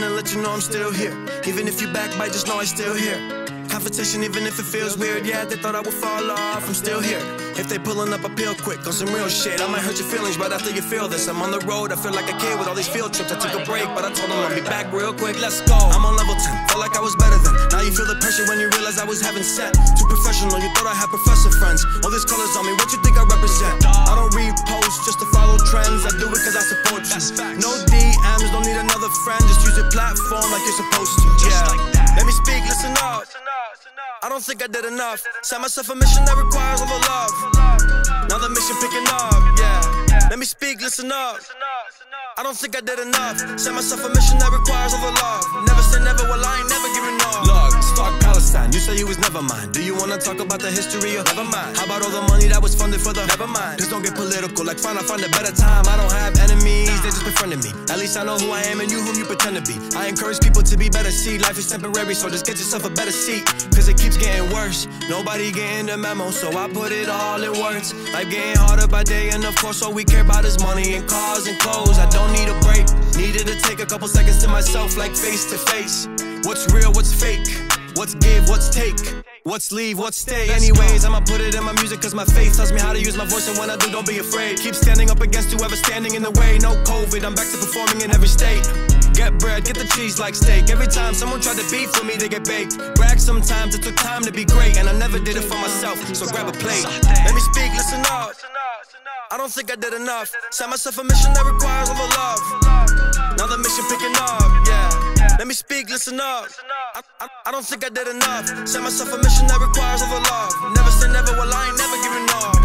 coming to let you know I'm still here. Even if you backbite, just know I'm still here. Confrontation, even if it feels weird. Yeah, they thought I would fall off, I'm still here. If they pulling up a pill quick on some real shit, I might hurt your feelings right after you feel this. I'm on the road, I feel like a kid with all these field trips. I took a break, but I told them I'll be back real quick. Let's go. I'm on level 10, felt like I was better than. Now you feel the pressure when you realize I was having set. Too professional, you thought I had professor friends. All these colors on me, what you think I represent? I don't repost just to follow trends. I do it cause I support you. No DMs, don't need another friend. Just use your platform like you're supposed to. Yeah, let me speak, listen up. I don't think I did enough. Set myself a mission that requires all the love. Now the mission picking up, yeah. Let me speak, listen up. I don't think I did enough. Set myself a mission that requires all the love. Never say never, well I ain't never giving up. Look, fuck Palestine, you say you was never mine. Do you wanna talk about the history of never mind? How about all the money that was funded for the never mind? Just don't get political, like fine, I find a better time. I don't have enemies, they just befriended me. At least I know who I am and you who you pretend to be. I encourage people to be better, see, life is temporary, so just get yourself a better seat. Cause it keeps getting worse, nobody getting the memo, so I put it all in words. Life getting harder by day, and of course all we care about is money and cars and clothes. I don't need a break, needed to take a couple seconds to myself, like face to face. What's real, what's fake? What's give, what's take? What's leave, what's stay? Anyways, I'ma put it in my music cause my faith tells me how to use my voice, and when I do, don't be afraid. Keep standing up against whoever's standing in the way. No COVID, I'm back to performing in every state. Get bread, get the cheese like steak. Every time someone tried to beef with me, they get baked. Brag sometimes, it took time to be great, and I never did it for myself, so grab a plate. Let me speak, listen up. I don't think I did enough. Set myself a mission that requires all the love. Now the mission picking up, yeah. Let me speak, listen up. I don't think I did enough. Set myself a mission that requires all the love. Never say never, well I ain't never giving up.